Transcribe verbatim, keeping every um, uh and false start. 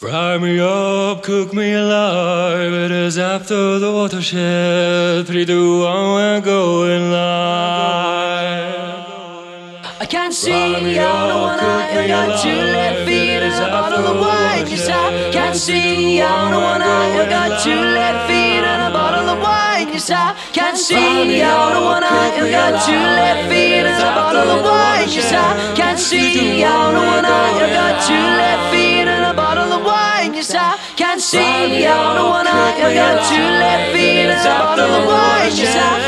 Fry me up, cook me alive, it is after the watershed. Three, two, one, we're going live. I can't see, I don't wanna, I got two left feet and a bottle of wine. Yes, I can't see, I don't wanna, I got two left feet and a bottle of wine. Yes, I can't see, I don't wanna, I got two left feet and a bottle of wine. Yes, I can't see, I don't wanna, I got two left feet and a bottle of wine. Yes, I can't see, I don't wanna, I got two left feet and a bottle of wine. Yes, I